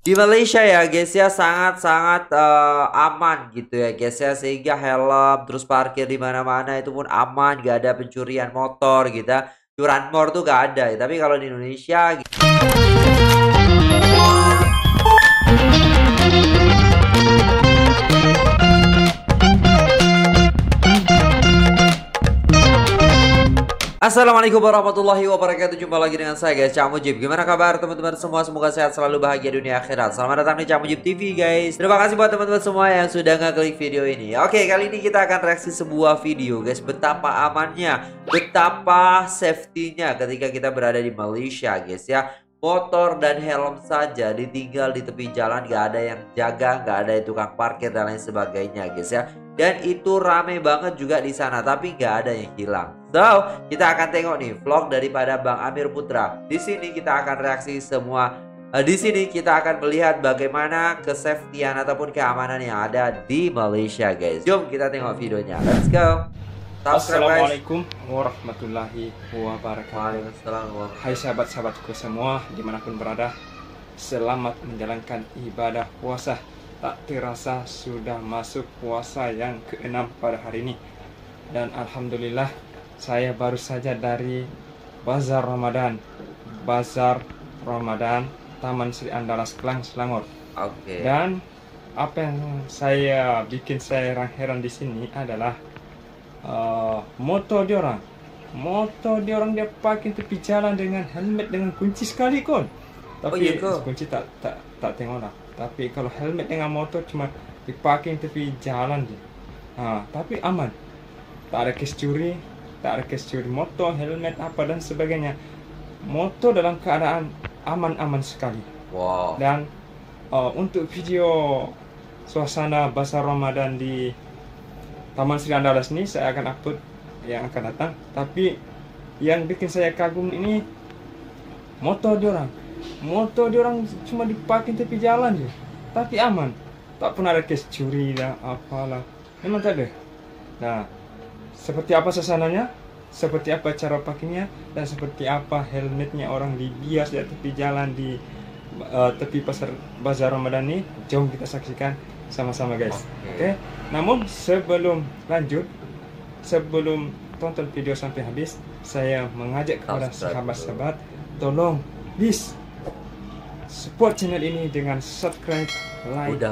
Di Malaysia ya guys ya, sangat-sangat aman gitu ya guys ya, sehingga helm terus parkir di mana-mana itu pun aman, gak ada pencurian motor gitu ya. Curanmor tuh gak ada ya. Tapi kalau di Indonesia gitu. Assalamualaikum warahmatullahi wabarakatuh. Jumpa lagi dengan saya guys, CAKMOJIB. Gimana kabar teman-teman semua? Semoga sehat selalu, bahagia dunia akhirat. Selamat datang di CAKMOJIB TV guys. Terima kasih buat teman-teman semua yang sudah ngeklik video ini. Oke, kali ini kita akan reaksi sebuah video guys. Betapa amannya, betapa safety-nya ketika kita berada di Malaysia guys ya. Motor dan helm saja ditinggal di tepi jalan, gak ada yang jaga, gak ada tukang parkir dan lain sebagainya guys ya. Dan itu rame banget juga di sana, tapi gak ada yang hilang. So, kita akan tengok nih vlog daripada Bang Amir Putra. Di sini kita akan reaksi semua. Di sini kita akan melihat bagaimana kesafetian ataupun keamanan yang ada di Malaysia, guys. Jom kita tengok videonya. Let's go. Assalamualaikum warahmatullahi wabarakatuh. Hai sahabat-sahabatku semua dimanapun berada. Selamat menjalankan ibadah puasa. Tak terasa sudah masuk puasa yang ke-6 pada hari ini. Dan alhamdulillah, saya baru saja dari Bazar Ramadan Taman Sri Andalas, Klang Selangor. Oke. Dan apa yang saya bikin saya heran di sini adalah motor diorang dia pakai tepi jalan dengan helmet dengan kunci sekali kon. Tapi kunci tak tengok lah. Tapi kalau helmet dengan motor cuma dipakai tepi jalan je. Ha, tapi aman. Tak ada kes curi. Tak ada kes curi motor, helmet, apa dan sebagainya. Motor dalam keadaan aman-aman sekali. Wow. Dan untuk video suasana Bazar Ramadan di Taman Sri Andalas ini saya akan upload yang akan datang. Tapi yang bikin saya kagum ini motor diorang cuma dipakai tepi jalan je. Tapi aman. Tak pernah ada kes curi lah, apalah. Memang tak ada. Nah, seperti apa suasananya, seperti apa cara pakainya, dan seperti apa helmetnya orang dibias di tepi jalan di tepi pasar Bazar Ramadan ini. Jom kita saksikan sama-sama guys. Oke. Namun sebelum lanjut, sebelum tonton video sampai habis, saya mengajak kepada sahabat-sahabat, tolong please support channel ini dengan subscribe, like,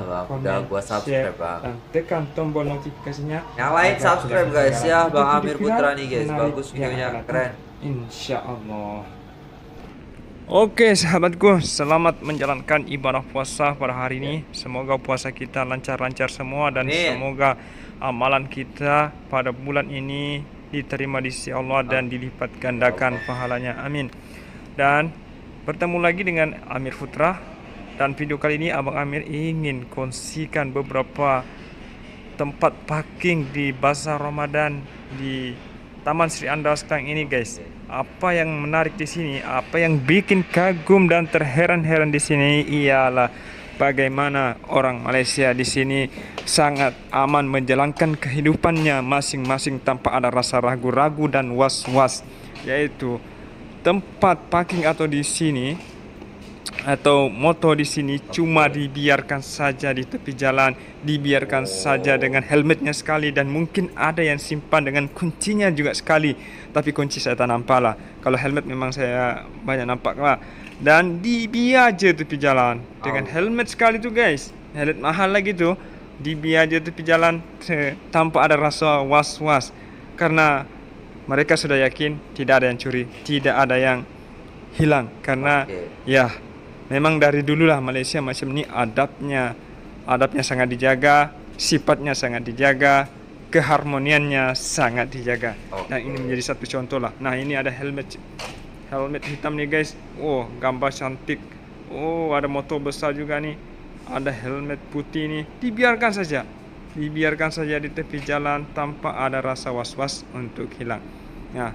share, dan tekan tombol notifikasinya. Nyalain subscribe guys ya, Bang Amir Putra nih guys, bagus videonya, keren. Insya Allah. Oke sahabatku, selamat menjalankan ibadah puasa pada hari ini. Semoga puasa kita lancar-lancar semua dan semoga amalan kita pada bulan ini diterima di sisi Allah dan dilipat gandakan pahalanya. Amin. Dan bertemu lagi dengan Amir Putra. Dan video kali ini Abang Amir ingin kongsikan beberapa tempat parking di Bazar Ramadan di Taman Sri Andalas Klang ini guys. Apa yang menarik di sini, apa yang bikin kagum dan terheran-heran di sini ialah bagaimana orang Malaysia di sini sangat aman menjalankan kehidupannya masing-masing tanpa ada rasa ragu-ragu dan was-was, yaitu tempat parking atau di sini atau motor di sini cuma dibiarkan saja di tepi jalan, dibiarkan saja dengan helmetnya sekali, dan mungkin ada yang simpan dengan kuncinya juga sekali. Tapi kunci saya tak nampak lah. Kalau helmet memang saya banyak nampak lah. Dan dibiar aja tepi jalan dengan helmet sekali tu guys, helmet mahal lagi tu, dibiar aja tepi jalan tanpa ada rasa was-was karena mereka sudah yakin tidak ada yang curi, tidak ada yang hilang. Karena ya memang dari dululah Malaysia macam ini adabnya sangat dijaga, sifatnya sangat dijaga, keharmoniannya sangat dijaga. Nah ini menjadi satu contoh lah. Nah ini ada helmet hitam nih guys. Oh gambar cantik. Oh ada motor besar juga nih. Ada helmet putih nih. Dibiarkan saja di tepi jalan tanpa ada rasa was-was untuk hilang. Nah,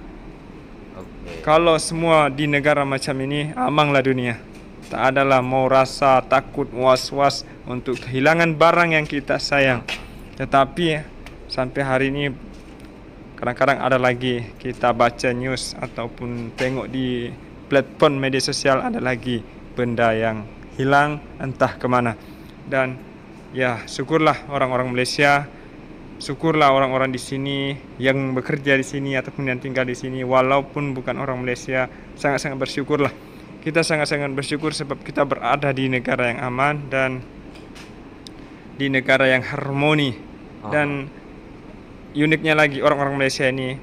kalau semua di negara macam ini, amanlah dunia. Tak adalah mau rasa takut was-was untuk kehilangan barang yang kita sayang. Tetapi sampai hari ini kadang-kadang ada lagi kita baca news ataupun tengok di platform media sosial ada lagi benda yang hilang entah kemana. Dan ya, syukurlah orang-orang Malaysia, syukurlah orang-orang di sini yang bekerja di sini ataupun yang tinggal di sini, walaupun bukan orang Malaysia, sangat-sangat bersyukurlah. Kita sangat-sangat bersyukur sebab kita berada di negara yang aman dan di negara yang harmoni. Dan uniknya lagi, orang-orang Malaysia ini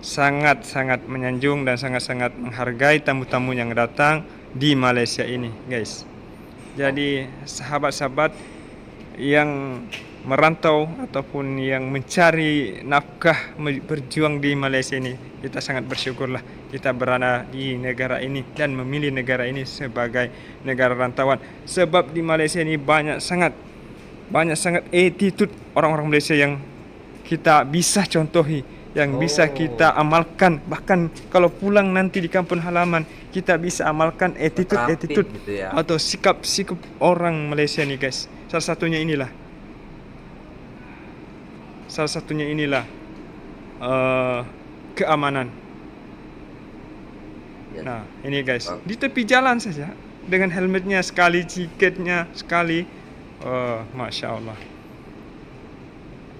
sangat-sangat menyanjung dan sangat-sangat menghargai tamu-tamu yang datang di Malaysia ini, guys. Jadi sahabat-sahabat yang merantau ataupun yang mencari nafkah, berjuang di Malaysia ini, kita sangat bersyukurlah kita berada di negara ini dan memilih negara ini sebagai negara rantauan. Sebab di Malaysia ini banyak sangat attitude orang-orang Malaysia yang kita bisa contohi, yang bisa kita amalkan. Bahkan kalau pulang nanti di kampung halaman, kita bisa amalkan attitude gitu ya, atau sikap-sikap orang Malaysia nih, guys. Salah satunya inilah keamanan. Ya. Nah, ini guys, di tepi jalan saja dengan helmetnya sekali, tiketnya sekali, masya Allah.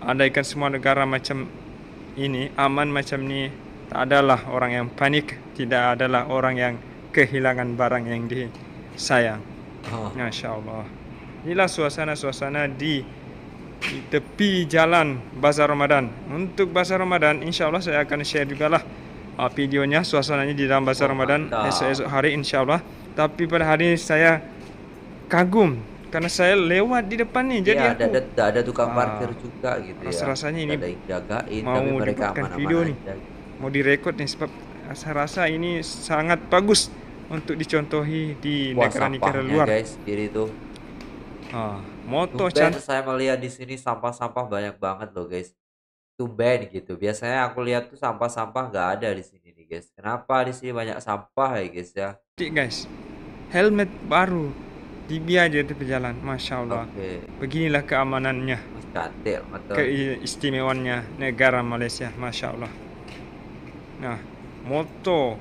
Andaikan semua negara macam ini, aman macam ini, tak adalah orang yang panik, tidak adalah orang yang kehilangan barang yang disayang. Masya Allah. Inilah suasana-suasana di tepi jalan Bazar Ramadan. Untuk Bazar Ramadan, insya Allah saya akan share juga lah videonya, suasananya di dalam Bazar Ramadan esok-esok hari, insya Allah. Tapi pada hari ini saya kagum karena saya lewat di depan nih, jadi ya, ada tukang parkir juga gitu ya. Rasanya ini jagain, mau tapi mereka aman-aman video aja. Nih, mau direkod nih sebab saya rasa ini sangat bagus untuk dicontohi di negara-negara luar, guys. Kiri itu moto cantik. Saya melihat di sini sampah-sampah banyak banget loh, guys. Tumben gitu. Biasanya aku lihat tuh sampah-sampah nggak ada di sini nih, guys. Kenapa di sini banyak sampah ya, guys ya? Guys, helmet baru dibiarkan di jalan, masya Allah. Beginilah keamanannya, cantik, keistimewaannya negara Malaysia, masya Allah. Nah, moto,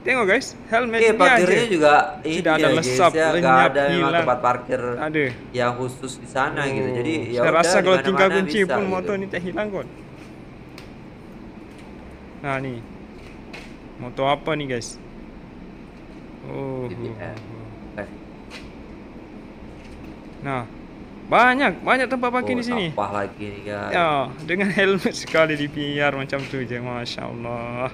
tengok guys, helmetnya parkirnya juga tidak ada lesap, nggak ada tempat parkir ada yang khusus di sana gitu. Jadi ya saya rasa kalau tinggal kunci pun motor ini tak hilang kok. Nah nih, motor apa nih guys? Nah, banyak tempat parkir di sini. Sampah lagi nih guys. Ya, dengan helmet sekali dibiar macam tu je, masya Allah.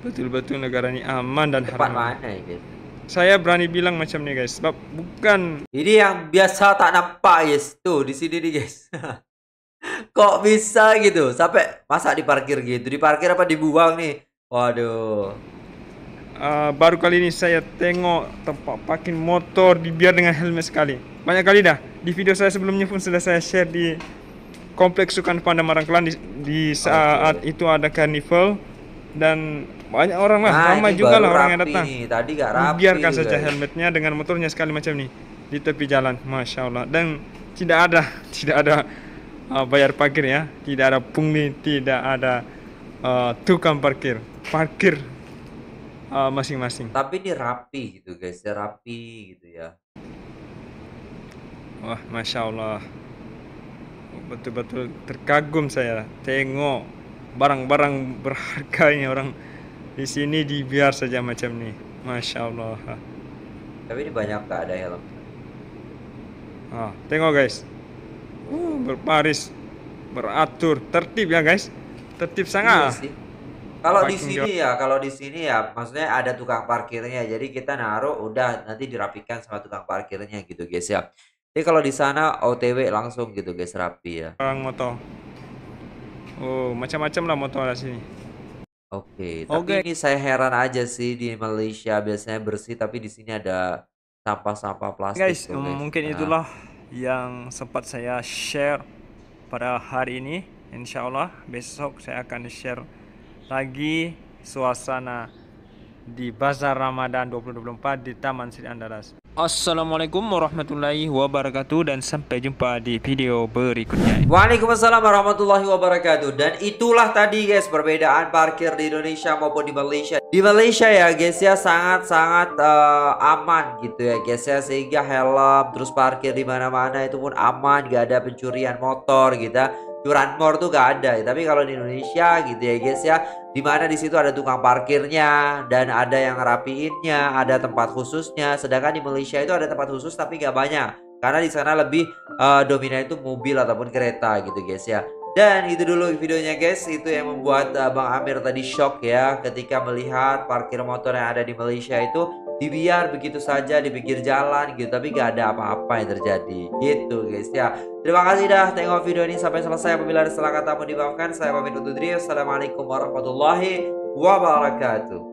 Betul-betul negara ini aman dan haram. Mana ya, guys? Saya berani bilang macam ni, guys, sebab bukan ini yang biasa tak nampak, guys. Tuh di sini nih, guys. Kok bisa gitu? Sampai masa diparkir gitu? Diparkir apa dibuang nih? Waduh. Baru kali ini saya tengok tempat parkir motor dibiar dengan helmet sekali. Banyak kali dah. Di video saya sebelumnya pun sudah saya share di Kompleks Sukan Pandan Marangkelan, di saat itu ada karnival. Dan banyak orang lah, ramai juga lah orang yang datang. Tadi gak rapi, biarkan saja helmetnya dengan motornya sekali macam nih di tepi jalan, masya Allah. Dan tidak ada bayar parkir ya, tidak ada pungli, tidak ada tukang parkir masing-masing. Tapi ini rapi gitu guys, rapi gitu ya. Wah, masya Allah, betul-betul terkagum saya tengok barang-barang berharganya orang di sini dibiar saja macam ni, masya Allah. Tapi ini banyak tak ada helm. Tengok guys, berbaris, beratur, tertib ya guys, tertib sangat. Kalau di sini ya, maksudnya ada tukang parkirnya, jadi kita naruh udah nanti dirapikan sama tukang parkirnya gitu guys ya. Jadi kalau di sana OTW langsung gitu guys, rapi ya. Orang motor. Macam-macam lah motor di sini. Tapi ini saya heran aja sih, di Malaysia biasanya bersih tapi di sini ada sampah-sampah plastik. Guys, mungkin itulah yang sempat saya share pada hari ini. Insya Allah besok saya akan share lagi suasana di Bazar Ramadan 2024 di Taman Sri Andalas. Assalamualaikum warahmatullahi wabarakatuh, dan sampai jumpa di video berikutnya. Waalaikumsalam warahmatullahi wabarakatuh. Dan itulah tadi guys perbedaan parkir di Indonesia maupun di Malaysia. Di Malaysia ya guys ya sangat-sangat aman gitu ya guys ya, sehingga helm terus parkir di mana-mana itu pun aman, gak ada pencurian motor gitu ya. Curanmor tuh gak ada ya. Tapi kalau di Indonesia gitu ya guys ya, dimana di situ ada tukang parkirnya dan ada yang ngerapiinnya, ada tempat khususnya. Sedangkan di Malaysia itu ada tempat khusus tapi gak banyak, karena di sana lebih dominan itu mobil ataupun kereta gitu guys ya. Dan itu dulu videonya guys, itu yang membuat Bang Amir tadi shock ya ketika melihat parkir motor yang ada di Malaysia itu dibiar begitu saja di pinggir jalan gitu, tapi gak ada apa-apa yang terjadi gitu guys ya. Terima kasih dah tengok video ini sampai selesai. Apabila ada salah kata mohon dimaafkan. Saya pamit undur diri. Assalamualaikum warahmatullahi wabarakatuh.